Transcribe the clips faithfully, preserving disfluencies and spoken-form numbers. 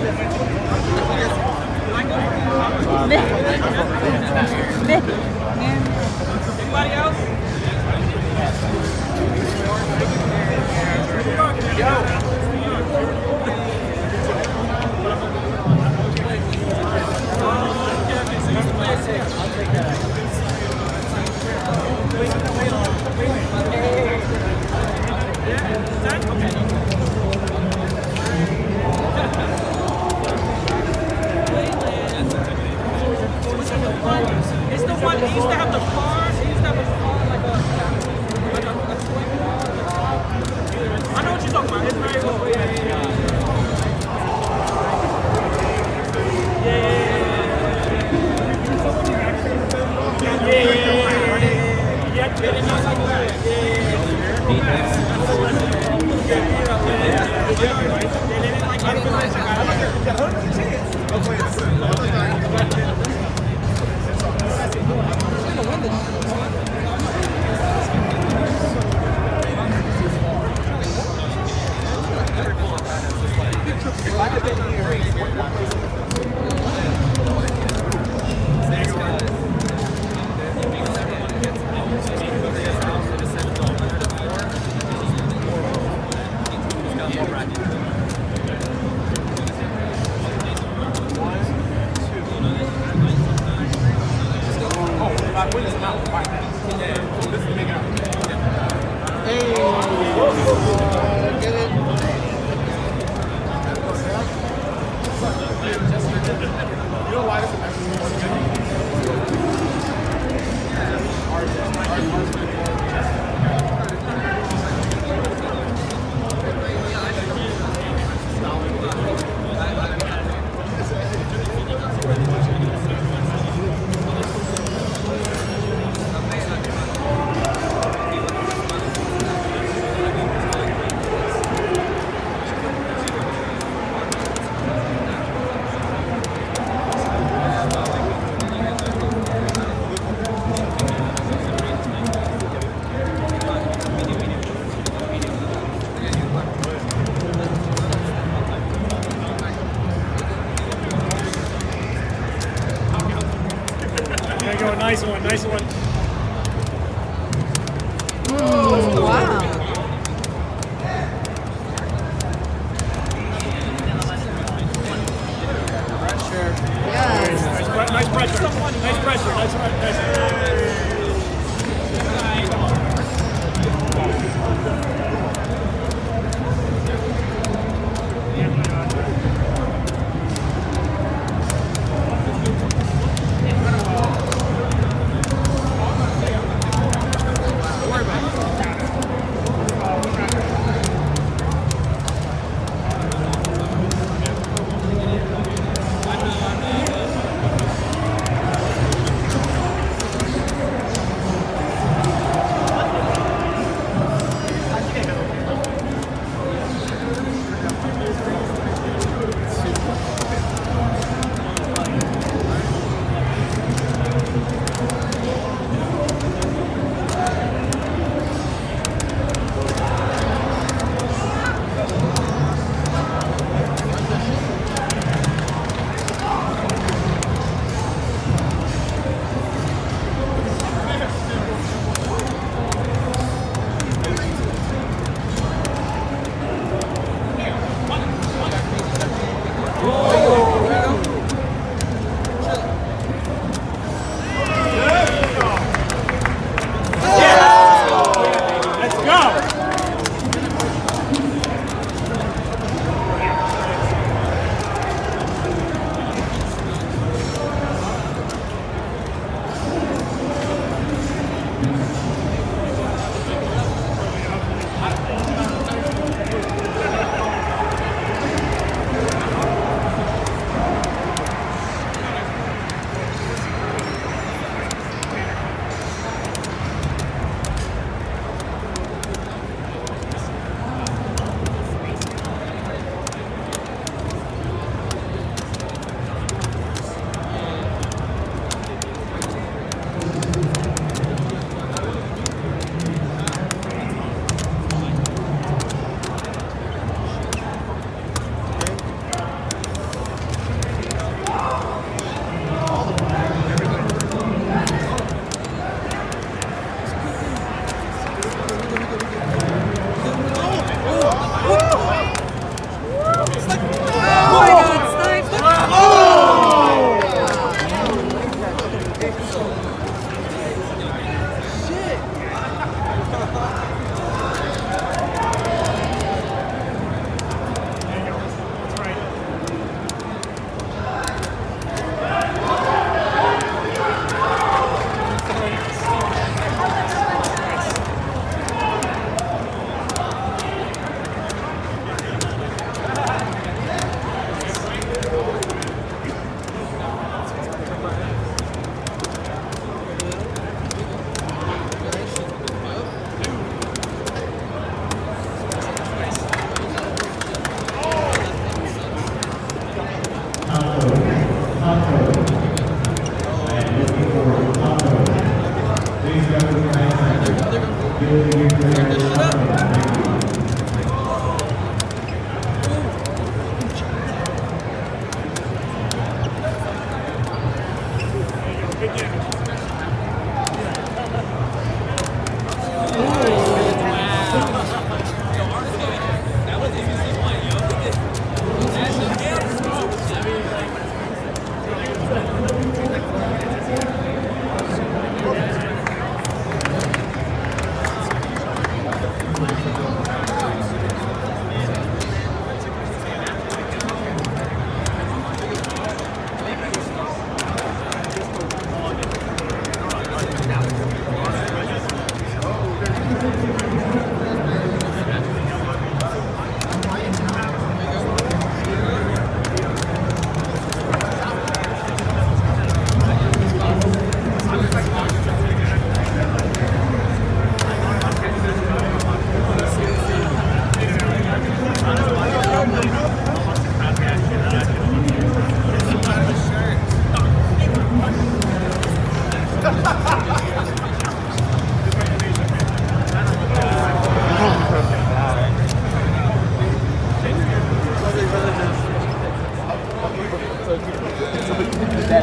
Anybody else? I'll take that. Okay. It's the one, he used to have the cars, he used to have a car like a, like a, a swing car. I know what you're talking about, it's very cool. Yeah, yeah, yeah. Yeah, yeah, yeah. Yeah, yeah, yeah. Yeah, yeah, yeah. Yeah, yeah, yeah. Yeah, yeah, yeah. Yeah, Nice one, nice one. Ooh, wow. Pressure. Yes. Nice, nice, nice pressure. Nice pressure. Nice pressure. Nice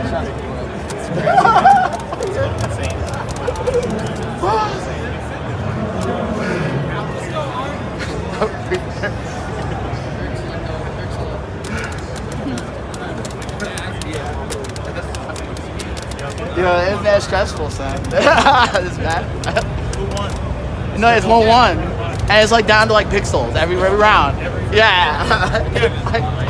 You know, it's that stressful, son. It's bad. Who won? No, it's one one. And it's like down to like pixels every, every round. Yeah.